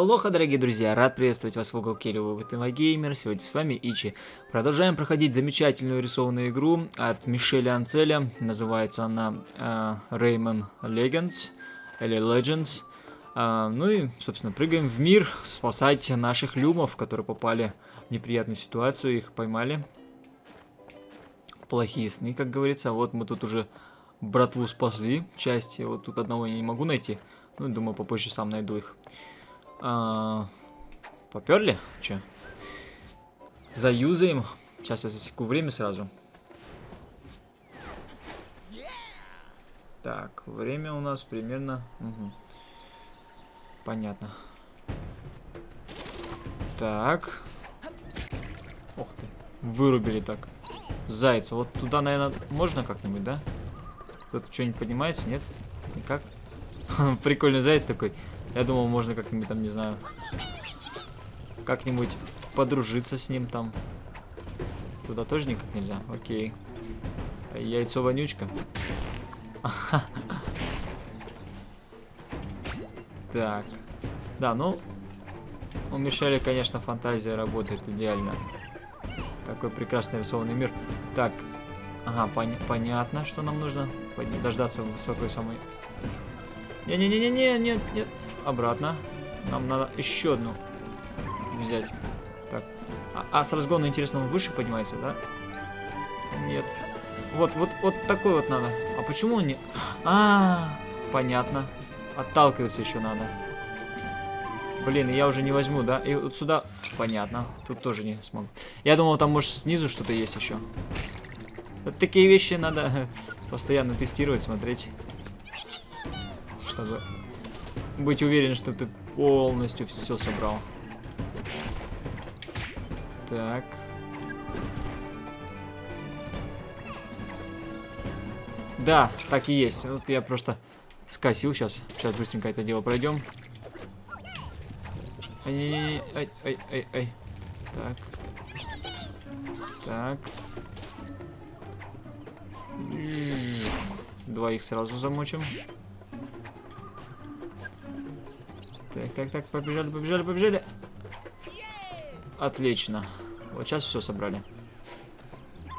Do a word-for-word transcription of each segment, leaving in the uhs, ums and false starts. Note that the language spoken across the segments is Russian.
Алоха, дорогие друзья, рад приветствовать вас в уголке Любопытного Геймер. Сегодня с вами Ичи. Продолжаем проходить замечательную рисованную игру от Мишеля Анцеля. Называется она э, Rayman Legends, или Legends. Э, ну и, собственно, прыгаем в мир, спасать наших люмов, которые попали в неприятную ситуацию, их поймали. Плохие сны, как говорится. Вот мы тут уже братву спасли, часть. Вот тут одного я не могу найти. Ну, думаю, попозже сам найду их. А, поперли? Че? Заюзаем. Сейчас я засеку время сразу. Так, время у нас примерно... Угу. Понятно. Так. Ох ты. Вырубили так. Зайца. Вот туда, наверное, можно как-нибудь, да? Кто-то что-нибудь поднимается? Нет? Никак? Прикольный заяц такой. Я думал, можно как-нибудь там, не знаю, как-нибудь подружиться с ним там. Туда тоже никак нельзя. Окей. Яйцо вонючка. Так. Да, ну, у Мишеля, конечно, фантазия работает идеально. Какой прекрасный рисованный мир. Так. Ага, пон- понятно, что нам нужно. Дождаться высокой самой... Не-не-не-не-не, нет, нет. Обратно. Нам надо еще одну взять. Так. А, а с разгона, интересно, он выше поднимается, да? Нет. Вот, вот, вот такой вот надо. А почему он не... А, -а, -а понятно. Отталкиваться еще надо. Блин, я уже не возьму, да? И вот сюда... Понятно. Тут тоже не смогу. Я думал, там, может, снизу что-то есть еще. Вот такие вещи надо постоянно тестировать, смотреть. Чтобы быть уверен, что ты полностью все собрал. Так. Да, так и есть. Вот я просто скосил сейчас. Сейчас быстренько это дело пройдем. Ай, ай, ай, ай, ай. Так. Так. Двоих сразу замочим. Так, так, так, побежали, побежали, побежали. Отлично. Вот сейчас все собрали.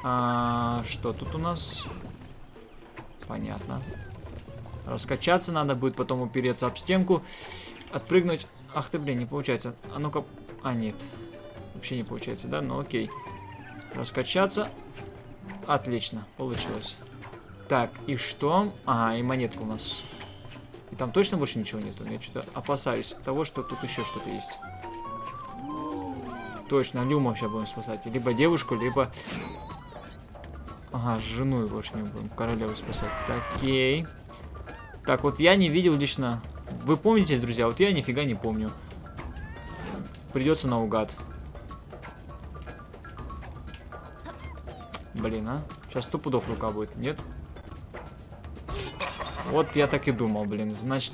А, что тут у нас? Понятно. Раскачаться надо будет, потом упереться об стенку. Отпрыгнуть. Ах ты, блин, не получается. А ну-ка... А, нет. Вообще не получается, да? Ну, окей. Раскачаться. Отлично. Получилось. Так, и что? Ага, и монетка у нас... И там точно больше ничего нету? Я что-то опасаюсь того, что тут еще что-то есть. Точно, люмов сейчас будем спасать. Либо девушку, либо... Ага, жену его ж не будем. Королеву спасать. Так, окей. Так, вот я не видел лично... Вы помните, друзья? Вот я нифига не помню. Придется наугад. Блин, а? Сейчас сто пудов рука будет. Нет? Вот я так и думал, блин. Значит,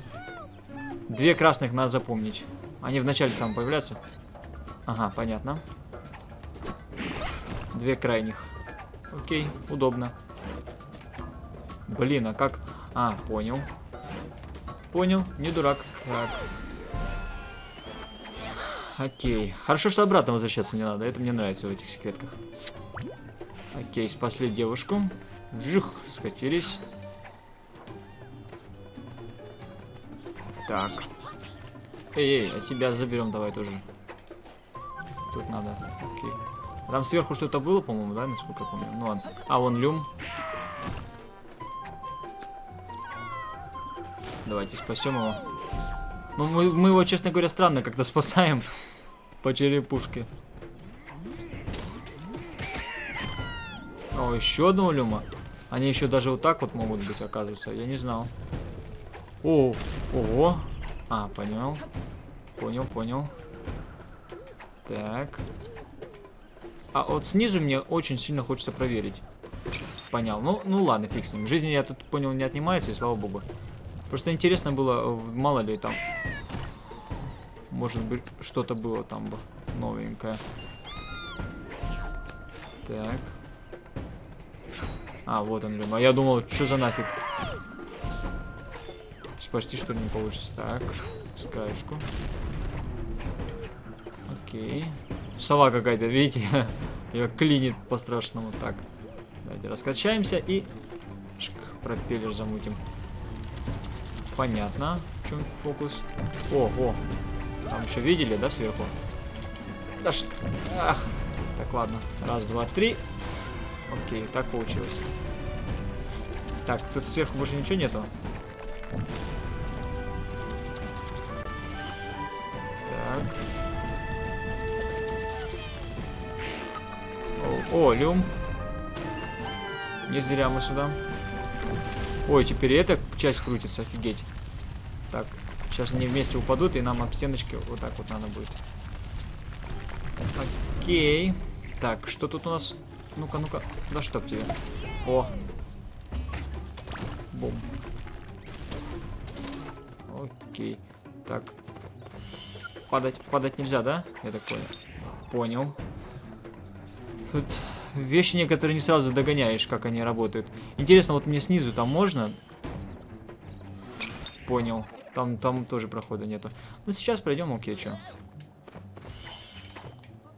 две красных надо запомнить. Они вначале сами появляются. Ага, понятно. Две крайних. Окей, удобно. Блин, а как... А, понял. Понял, не дурак. Так. Окей. Хорошо, что обратно возвращаться не надо. Это мне нравится в этих секретках. Окей, спасли девушку. Жух, скатились. Так. Эй, эй, а тебя заберем давай тоже. Тут надо. Окей. Там сверху что-то было, по-моему, да, насколько я помню. Ну ладно. А, вон люм. Давайте спасем его. Ну, мы, мы его, честно говоря, странно как-то спасаем. По черепушке. О, еще одного люма. Они еще даже вот так вот могут быть, оказывается. Я не знал. О, ого. А, понял. Понял, понял. Так. А вот снизу мне очень сильно хочется проверить. Понял. Ну, ну ладно, фиг с ним. Жизнь, я тут понял, не отнимается, и слава богу. Просто интересно было, мало ли там. Может быть, что-то было там бы новенькое. Так. А, вот он, люм. А я думал, что за нафиг? Спасти, что ли, не получится. Так, скаешку. Окей. Сова какая-то, видите? Ее клинит по-страшному. Так. Давайте раскачаемся и... Шк, пропеллер замутим. Понятно, в чем фокус. О, о. Там еще видели, да, сверху? Да что... Ах. Так, ладно. Раз, два, три. Окей, так получилось. Так, тут сверху больше ничего нету. Так. О, о, люм. Не зря мы сюда. Ой, теперь эта часть крутится, офигеть. Так, сейчас они вместе упадут, и нам об стеночки вот так вот надо будет. Окей. Так, что тут у нас? Ну-ка, ну-ка. Да чтоб тебе. О. Бум. Окей. Так. Падать, падать нельзя, да? Я так понял. Понял. Тут вещи некоторые не сразу догоняешь, как они работают. Интересно, вот мне снизу там можно? Понял. Там, там тоже прохода нету. Ну, сейчас пройдем, окей, чё.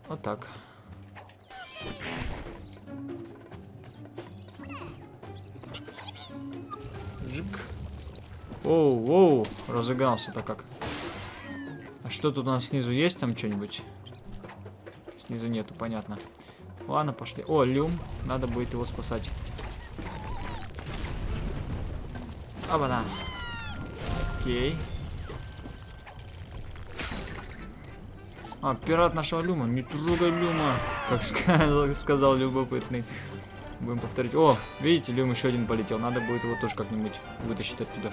Вот так. Жик. Оу, оу, разыгрался-то как. А что тут у нас снизу есть? Там что-нибудь? Снизу нету, понятно. Ладно, пошли. О, люм. Надо будет его спасать. Оба-на. Окей. А, пират нашего люма. Не трогай люма, как сказал, сказал любопытный. Будем повторить. О, видите, люм еще один полетел. Надо будет его тоже как-нибудь вытащить оттуда.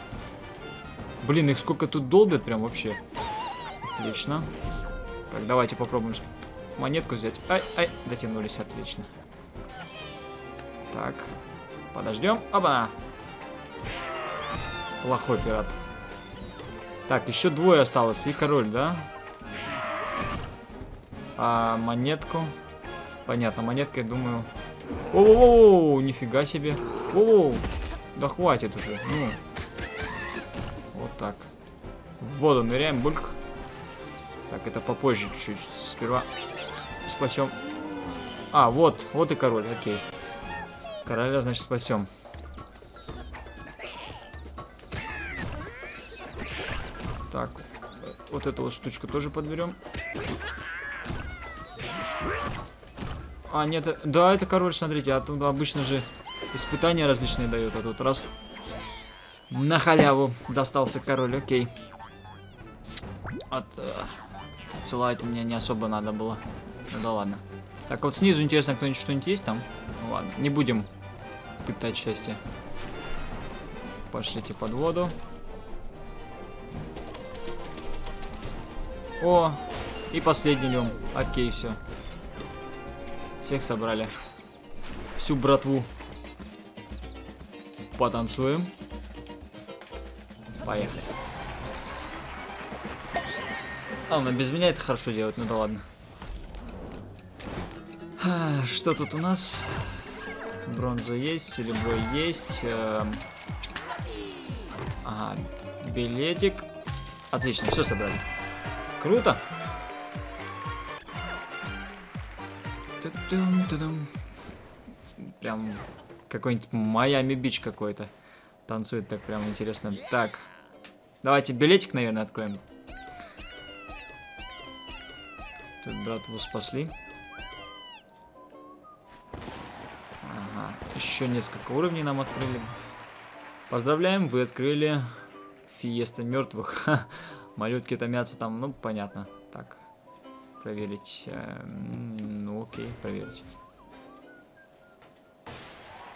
Блин, их сколько тут долбят прям вообще. Отлично. Так, давайте попробуем монетку взять. Ай, ай, дотянулись, отлично. Так, подождем. Оба! Плохой пират. Так, еще двое осталось. И король, да? А монетку. Понятно, монетка, я думаю. О-о-о, нифига себе. О-о-о, да хватит уже. Ну. Вот так. В воду ныряем, бульк. Так, это попозже чуть-чуть. Сперва спасем. А, вот, вот и король, окей. Короля, значит, спасем. Так, вот эту вот штучку тоже подберем. А, нет, да, это король, смотрите, а тут обычно же испытания различные дают, а тут раз на халяву достался король, окей. От, отсылать мне не особо надо было, ну да ладно. Так, вот снизу интересно, кто-нибудь что-нибудь есть там? Ну ладно, не будем пытать счастье. Пошлите под воду. О, и последний лём, окей, все. Всех собрали. Всю братву. Потанцуем. Поехали. А, ну, без меня это хорошо делать, ну да ладно. А, что тут у нас? Бронза есть, серебро есть. Э ага, билетик. Отлично, все собрали. Круто. Прям какой-нибудь Майами-Бич какой-то. Танцует так прям интересно. Так, давайте билетик, наверное, откроем. Тут братву спасли. Ага, еще несколько уровней нам открыли. Поздравляем, вы открыли Фиеста мертвых. Малютки томятся там, ну понятно. Так, проверить. Ну окей, проверить.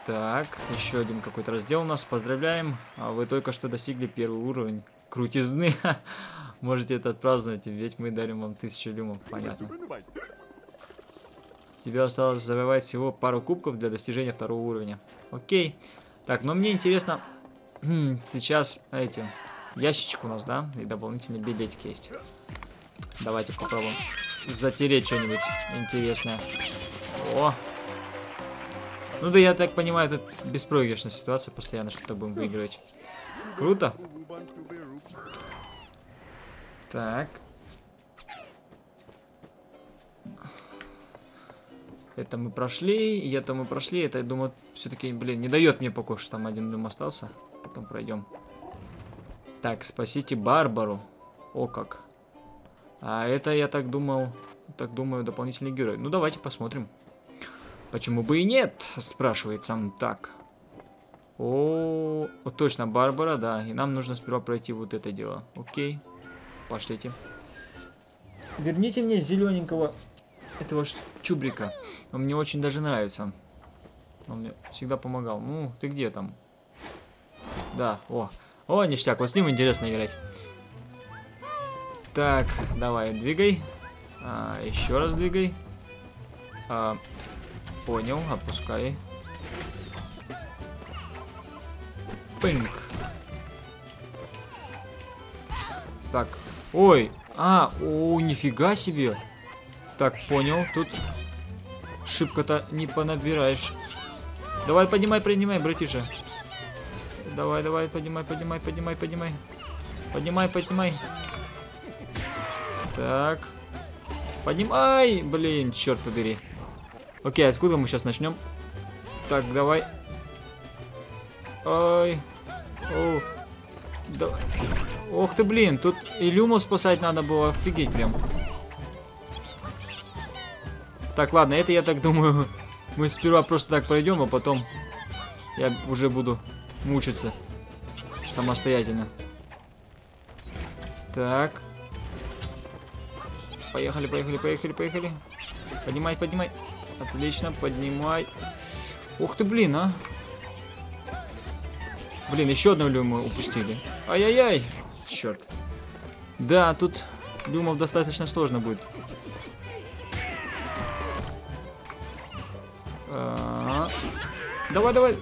Так, еще один какой-то раздел у нас. Поздравляем, вы только что достигли первый уровень крутизны. Можете это отпраздновать, ведь мы дарим вам тысячу люмов. Понятно. Тебе осталось завоевать всего пару кубков для достижения второго уровня. Окей. Так, но мне интересно, сейчас эти ящичек у нас, да? И дополнительные билетики есть. Давайте попробуем затереть что-нибудь интересное. О! Ну да, я так понимаю, тут беспроигрышная ситуация, постоянно что-то будем выигрывать. Круто. Так. Это мы прошли, и это мы прошли. Это, я думаю, все-таки, блин, не дает мне покоя, что там один дым остался. Потом пройдем. Так, спасите Барбару. О как. А это, я так думал, так думаю, дополнительный герой. Ну, давайте посмотрим. Почему бы и нет, спрашивает сам так. О, вот точно, Барбара, да. И нам нужно сперва пройти вот это дело. Окей, пошлите. Верните мне зелененького этого чубрика. Он мне очень даже нравится. Он мне всегда помогал. Ну, ты где там? Да, о. О, ништяк, вот с ним интересно играть. Так, давай, двигай. А, еще раз двигай. А, понял, отпускай. Пинг. Так, ой. А, о, нифига себе. Так, понял, тут шибко-то не понабираешь. Давай, поднимай, поднимай, братиша. Давай, давай, поднимай, поднимай, поднимай, поднимай. Поднимай, поднимай. Так. Поднимай! Блин, черт побери. Окей, откуда мы сейчас начнем? Так, давай. Ой. О. Да. Ох ты, блин, тут Илюму спасать надо было, офигеть прям. Так, ладно, это я так думаю. Мы сперва просто так пройдем, а потом я уже буду мучиться самостоятельно. Так. Поехали, поехали, поехали, поехали. Поднимай, поднимай. Отлично, поднимай. Ух ты, блин, а. Блин, еще одну люму упустили. Ай-яй-яй. Черт. Да, тут люмов достаточно сложно будет. А-а-а. Давай, давай.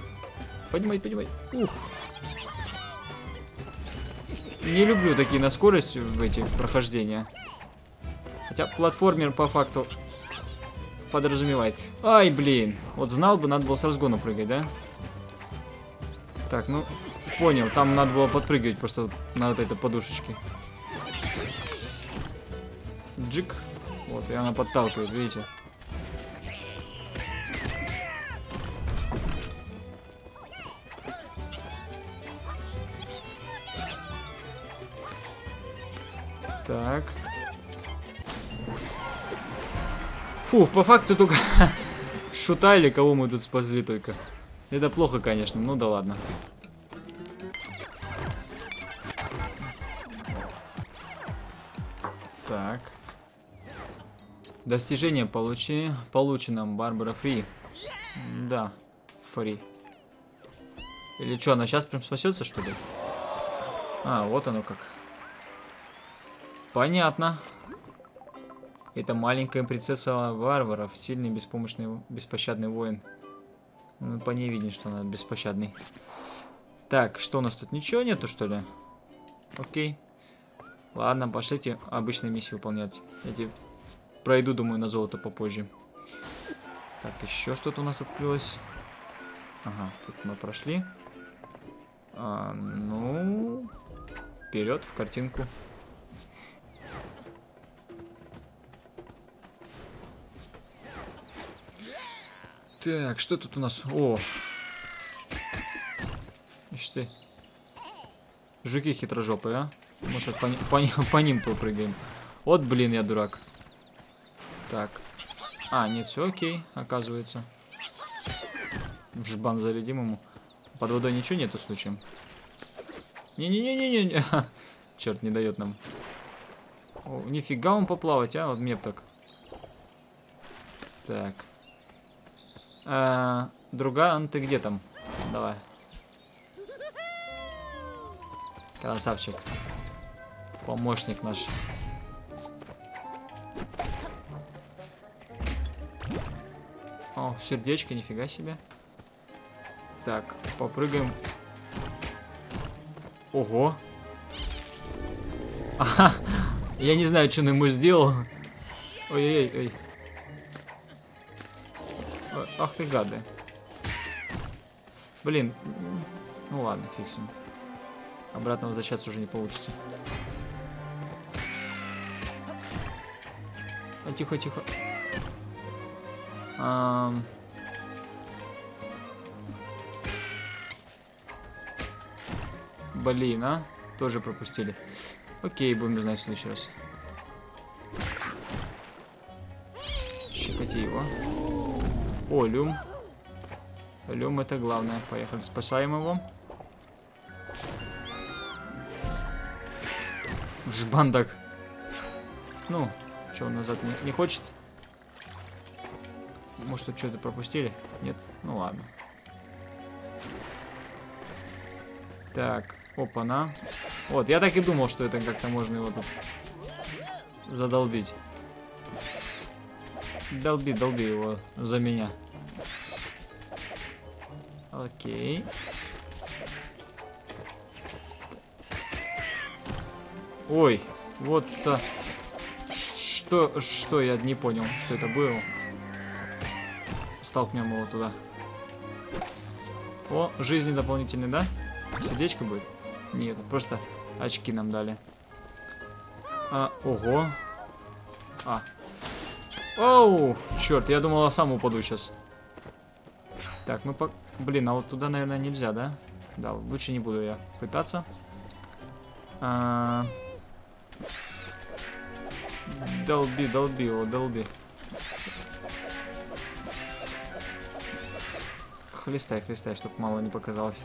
Поднимай, поднимай. Ух. Не люблю такие на скорость в эти прохождения. Хотя платформер по факту подразумевает. Ай, блин. Вот знал бы, надо было с разгона прыгать, да? Так, ну, понял. Там надо было подпрыгивать просто на вот этой подушечке. Джик. Вот, и она подталкивает, видите? Так. Фу, по факту только шута или кого мы тут спасли только. Это плохо, конечно, ну да ладно. Так. Достижение получи... получено. Барбара Фри. Да, Фри. Или что, она сейчас прям спасется, что ли? А, вот оно как. Понятно. Это маленькая принцесса варваров, сильный, беспомощный, беспощадный воин. Ну, по ней видно, что она беспощадный. Так, что у нас тут? Ничего нету, что ли? Окей. Ладно, пошлите обычные миссии выполнять. Эти пройду, думаю, на золото попозже. Так, еще что-то у нас открылось. Ага, тут мы прошли. А, ну, вперед в картинку. Так, что тут у нас? О! Ишь ты. Жуки хитрожопые, а? Мы сейчас по, по, по ним попрыгаем. Вот, блин, я дурак. Так. А, нет, все окей, оказывается. Жбан зарядим ему. Под водой ничего нету случаем. Не-не-не-не-не. Черт, не дает нам. О, нифига он поплавать, а? Вот мне б так. Так. А, друган, ты где там? Давай. Красавчик. Помощник наш. О, сердечко, нифига себе. Так, попрыгаем. Ого. Ага. Я не знаю, что он ему сделал. Ой-ой-ой. Ах ты гады. Блин. Ну ладно, фиксим. Обратно возвращаться уже не получится. А, тихо, тихо. Эм... Блин, а? Тоже пропустили. Окей, будем знать в следующий раз. Щекоти его. О, Люм. Люм это главное. Поехали, спасаем его. Жбандак. Ну, что он назад не, не хочет? Может, тут что-то пропустили? Нет? Ну ладно. Так, опа-на. Вот, я так и думал, что это как-то можно его тут задолбить. Долби, долби его за меня. Окей. Ой, вот-то... Что, что я не понял, что это было. Столкнем его туда. О, жизни дополнительные, да? Сердечко будет? Нет, просто очки нам дали. А, ого. А. Оу, черт, я думал, я сам упаду сейчас. Так, ну, по... блин, а вот туда, наверное, нельзя, да? Да, лучше не буду я пытаться. А... Долби, долби его, долби. Хлестай, хлестай, чтоб мало не показалось.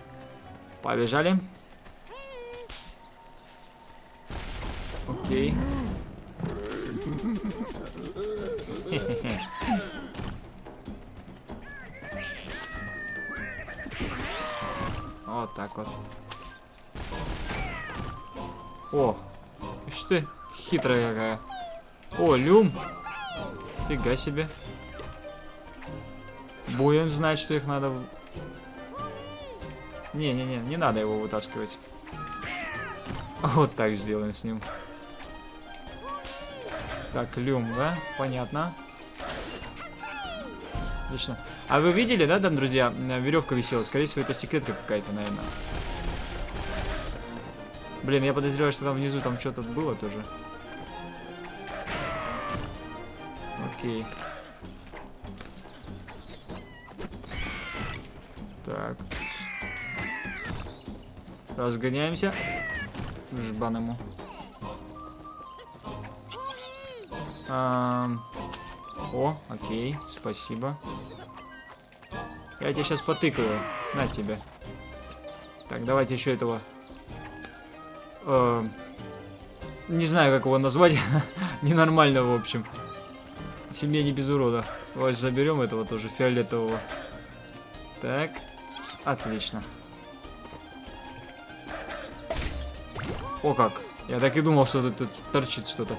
Побежали. Окей. Хе-хе-хе. Вот так вот. О, что ты хитрая какая. О, Люм. Фига себе. Будем знать, что их надо... Не-не-не, не надо его вытаскивать. Вот так сделаем с ним. Так, Люм, да? Понятно. Отлично. А вы видели, да, там, друзья, веревка висела? Скорее всего, это секретка какая-то, наверное. Блин, я подозреваю, что там внизу там что-то было тоже. Окей. Так. Разгоняемся. Жбан ему. А-м. О, окей, спасибо. Я тебя сейчас потыкаю. На тебя. Так, давайте еще этого... Э, не знаю, как его назвать. Ненормально, в общем. В семье не без урода. Давайте заберем этого тоже, фиолетового. Так, отлично. О как. Я так и думал, что тут, тут торчит что-то.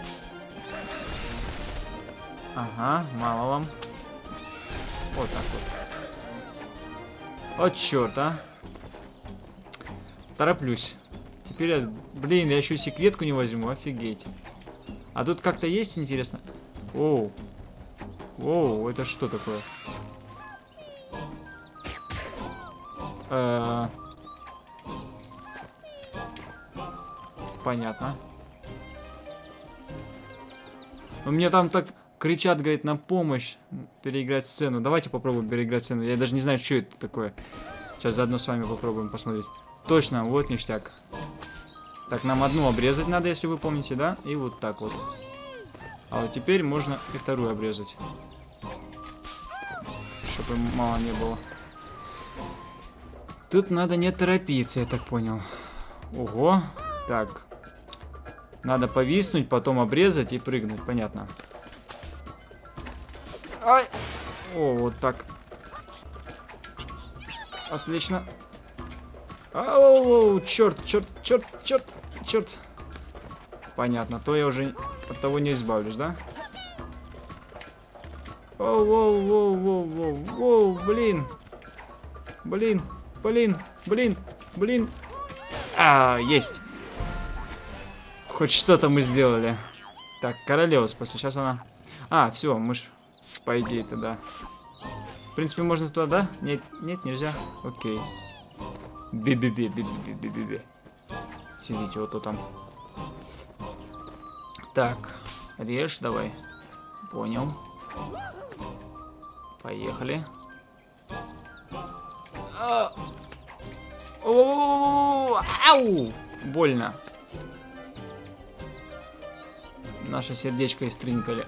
Ага, мало вам. Вот так вот. От черта. Тороплюсь. Теперь я... Блин, я еще секретку не возьму, офигеть. А тут как-то есть, интересно? Оу. Оу, это что такое? Э-э... Понятно. Но мне там так кричат, говорит, на помощь. Переиграть сцену. Давайте попробуем переиграть сцену. Я даже не знаю, что это такое. Сейчас заодно с вами попробуем посмотреть. Точно, вот ништяк. Так, нам одну обрезать надо, если вы помните, да? И вот так вот. А вот теперь можно и вторую обрезать. Чтобы мало не было. Тут надо не торопиться, я так понял. Ого. Так. Надо повиснуть, потом обрезать и прыгнуть. Понятно. Ай! О, вот так. Отлично. Ау, черт, черт, черт, черт, черт. Понятно, то я уже от того не избавлюсь, да? Оу, оу, оу, оу, оу, оу, блин. Блин, блин, блин, блин. А, есть. Хоть что-то мы сделали. Так, королева спасла, сейчас она... А, все, мы ж... По идее тогда. В принципе, можно туда, да? Нет, нет, нельзя. Окей. Би-би-би-би-би-би-би-би. Сидите, вот то там. Так, режь, давай. Понял. Поехали. Ау! Больно. Наше сердечко истринкали.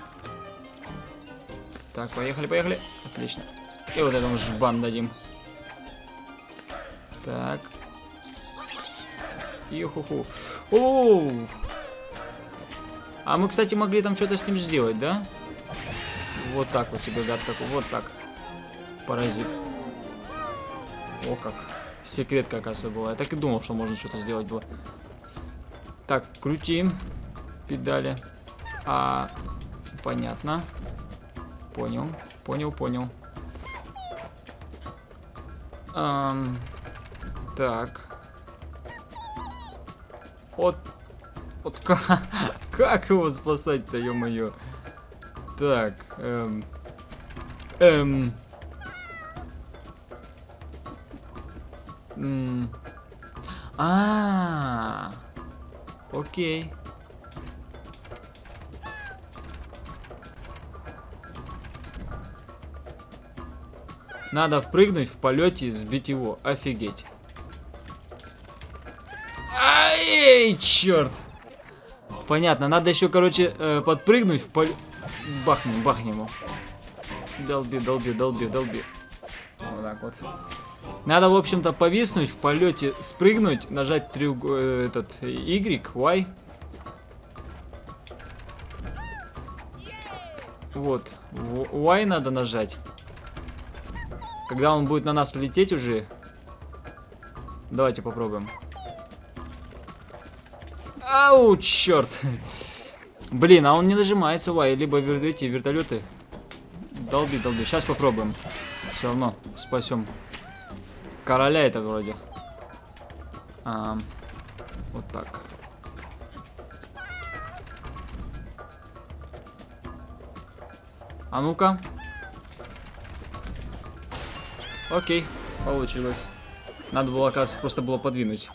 Так, поехали, поехали. Отлично. И вот этому жбан дадим. Так. Йо-ху-ху. Оу! А мы, кстати, могли там что-то с ним сделать, да? Вот так вот тебе, гад, такой. Вот так. Паразит. О, как. Секретка, оказывается, была. Я так и думал, что можно что-то сделать было. Так, крутим педали. А, понятно. Понял, понял, понял. Эм, так. Вот. Вот как, как его спасать-то, ё-моё. Так. Эм. Эм. М. А. Окей. Надо впрыгнуть в полете и сбить его. Офигеть. Ай, черт. Понятно. Надо еще, короче, подпрыгнуть в полете. Бахнем, бахнем его. Долби, долби, долби, долби. Вот так вот. Надо, в общем-то, повиснуть в полете, спрыгнуть, нажать треуг... этот... Y, Y. Вот. Y надо нажать. Когда он будет на нас лететь уже. Давайте попробуем. Ау, черт. Блин, а он не нажимается, вай. Либо эти вертолеты. Долби, долби. Сейчас попробуем. Все равно спасем. Короля это вроде. А, вот так. А ну-ка. Окей, получилось. Надо было, оказывается, просто было подвинуть.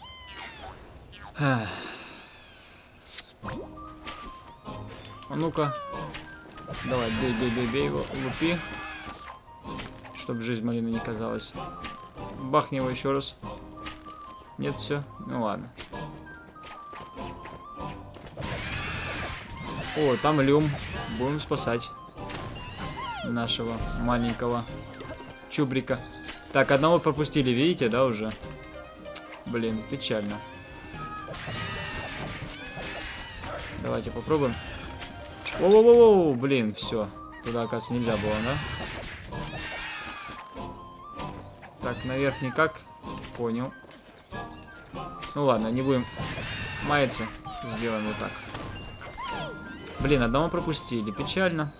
А ну-ка. Давай, бей, бей, бей, бей его, лупи. Чтоб жизнь малина не казалась. Бахни его еще раз. Нет, все. Ну ладно. О, там Люм. Будем спасать нашего маленького чубрика. Так, одного пропустили, видите, да, уже? Блин, печально. Давайте попробуем. Воу-воу-воу, блин, все. Туда, оказывается, нельзя было, да? Так, наверх никак. Понял. Ну ладно, не будем маяться. Сделаем вот так. Блин, одного пропустили, печально.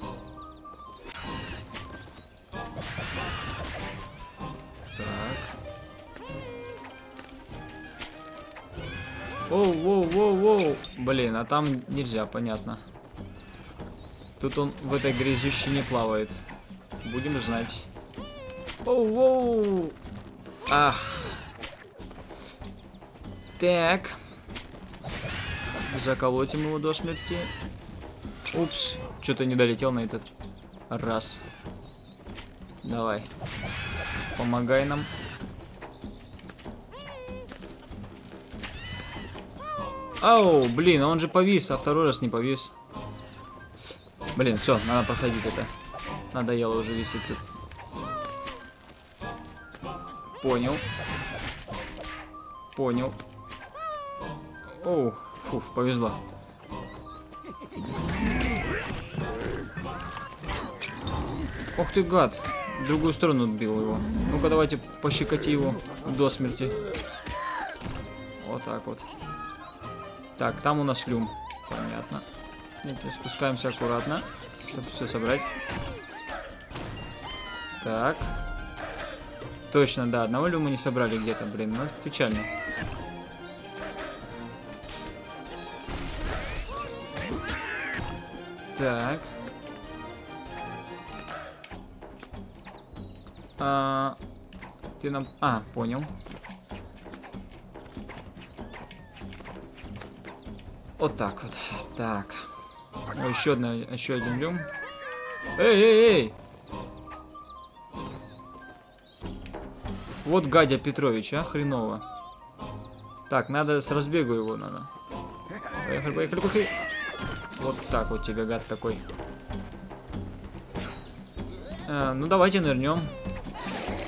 Воу-воу-воу-воу. Блин, а там нельзя, понятно. Тут он в этой грязюще не плавает. Будем знать. Воу-воу. Ах. Так. Заколотим его до смерти. Упс. Что-то не долетел на этот раз. Давай. Помогай нам. Ау, блин, он же повис, а второй раз не повис. Блин, все, надо проходить это. Надоело уже висеть тут. Понял. Понял. Оу, фуф, повезло. Ох ты, гад. В другую сторону отбил его. Ну-ка, давайте пощекоти его до смерти. Вот так вот. Так, там у нас Люм. Понятно. Нет, спускаемся аккуратно, чтобы все собрать. Так. Точно, да, одного Люма не собрали где-то, блин. Ну, печально. Так. А, ты нам... А, понял. Вот так вот. Так. Еще одна, еще один Люм. Эй, эй, эй! Вот гадя Петрович, а, хреново. Так, надо с разбегу его надо. Поехали, поехали, поехали. Вот так вот тебе, гад такой. А, ну, давайте нырнем.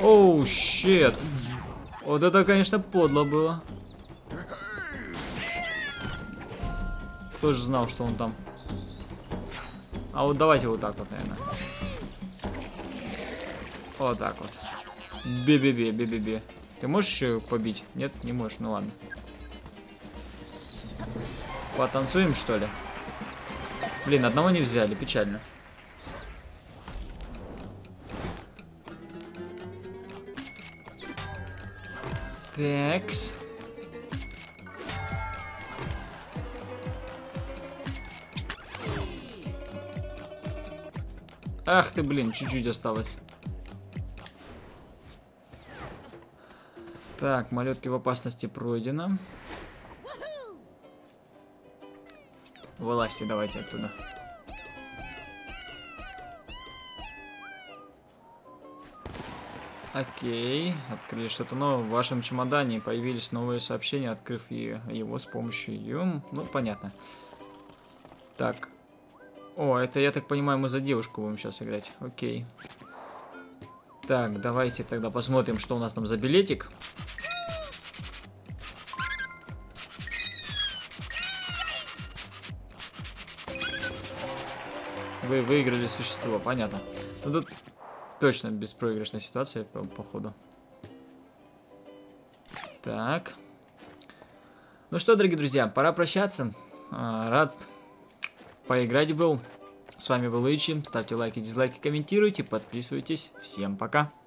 Оу, щет. Вот это, конечно, подло было. Кто же знал, что он там. А вот давайте вот так вот, наверное. Вот так вот. Бе-бе-бе, бе-бе-бе. Ты можешь еще побить? Нет, не можешь, ну ладно. Потанцуем, что ли? Блин, одного не взяли, печально. Такс. Ах ты, блин, чуть-чуть осталось. Так, малютки в опасности пройдено. Вылазьте, давайте оттуда. Окей, открыли что-то новое. В вашем чемодане появились новые сообщения, открыв его с помощью ю. Ну, понятно. Так. О, это, я так понимаю, мы за девушку будем сейчас играть. Окей. Так, давайте тогда посмотрим, что у нас там за билетик. Вы выиграли существо, понятно. Ну, тут точно беспроигрышная ситуация, по походу. Так. Ну что, дорогие друзья, пора прощаться. Рад поиграть был. С вами был Ичи. Ставьте лайки, дизлайки, комментируйте, подписывайтесь. Всем пока.